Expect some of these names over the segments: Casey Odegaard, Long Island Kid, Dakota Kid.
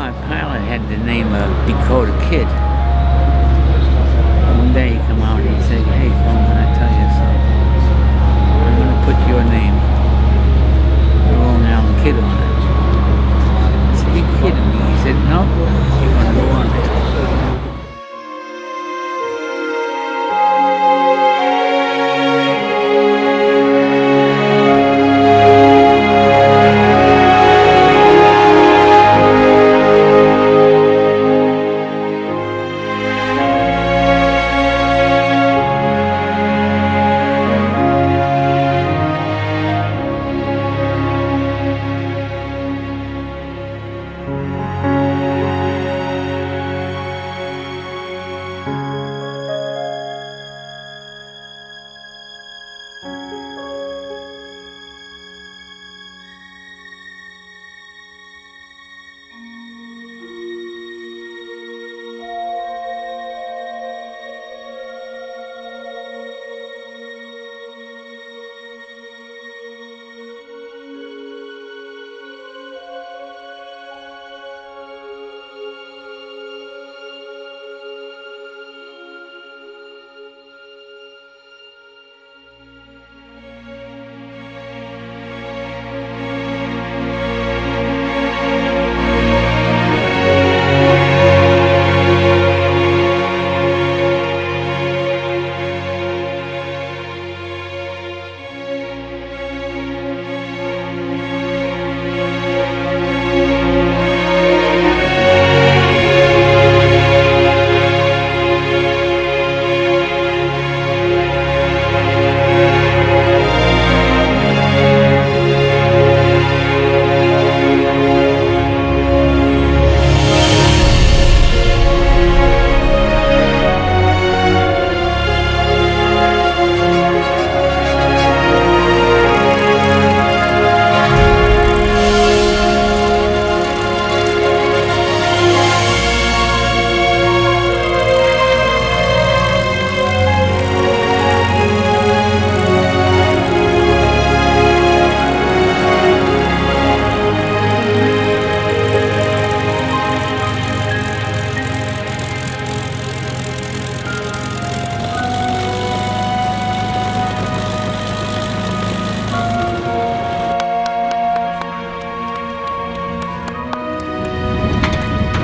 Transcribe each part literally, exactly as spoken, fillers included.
my pilot had the name of Dakota Kid. One day he came out and he said, "Hey, Phone, I tell you something. I'm going to put your name, the Long Island Kid, on it." I said, "You kidding me?" He said, "No, you're going to go on there."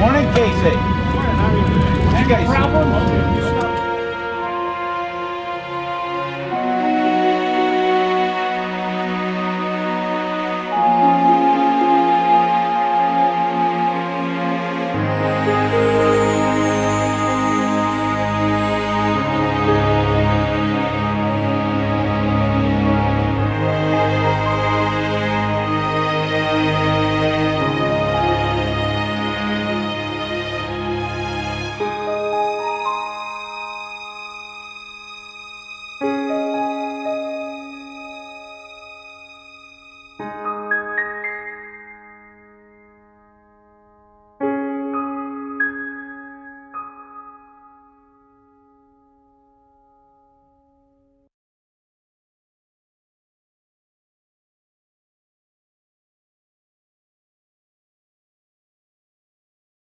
Morning, Casey. Morning, how are you? Hey, Casey. Problem?